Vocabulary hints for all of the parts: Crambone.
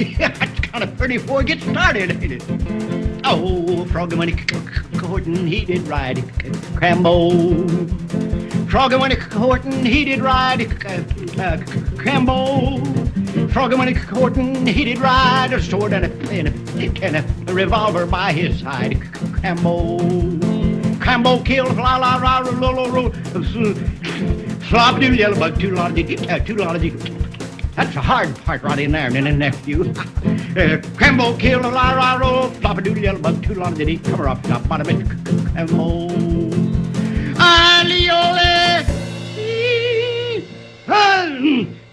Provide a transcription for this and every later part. Yeah, it's kind of pretty before it gets started, ain't it? Oh, Froggy when he courtin', he did ride Crambone. Froggy when he courtin', he did ride Crambone. Froggy when he courtin', he did ride a sword and a revolver by his side, Crambone. Crambone killed slop do yellow bug, too. That's a hard part right in there, and then nephew. Crambone killed a lara, flop a doodle yellow bug, too long did he come off top bottom it. Crambone.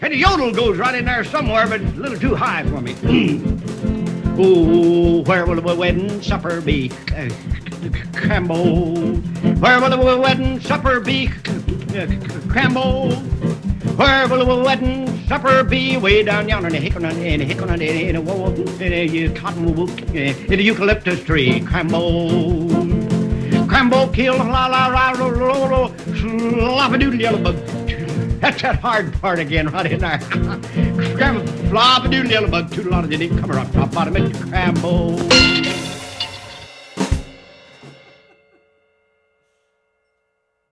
And the yodel goes right in there somewhere, but it's a little too high for me. Oh, where will the wedding supper be? Crambone. Where will the wedding supper be? Crambone. Where will the wedding supper be? Way down yonder in a hickory nut, in a cottonwood, in a eucalyptus tree. Crambone. Crambone killed la slop-a-doodle yellow bug. That's that hard part again right in there. Slop-a-doodle yellow bug, toodle-a-doodle, come around top bottom, and Crambone.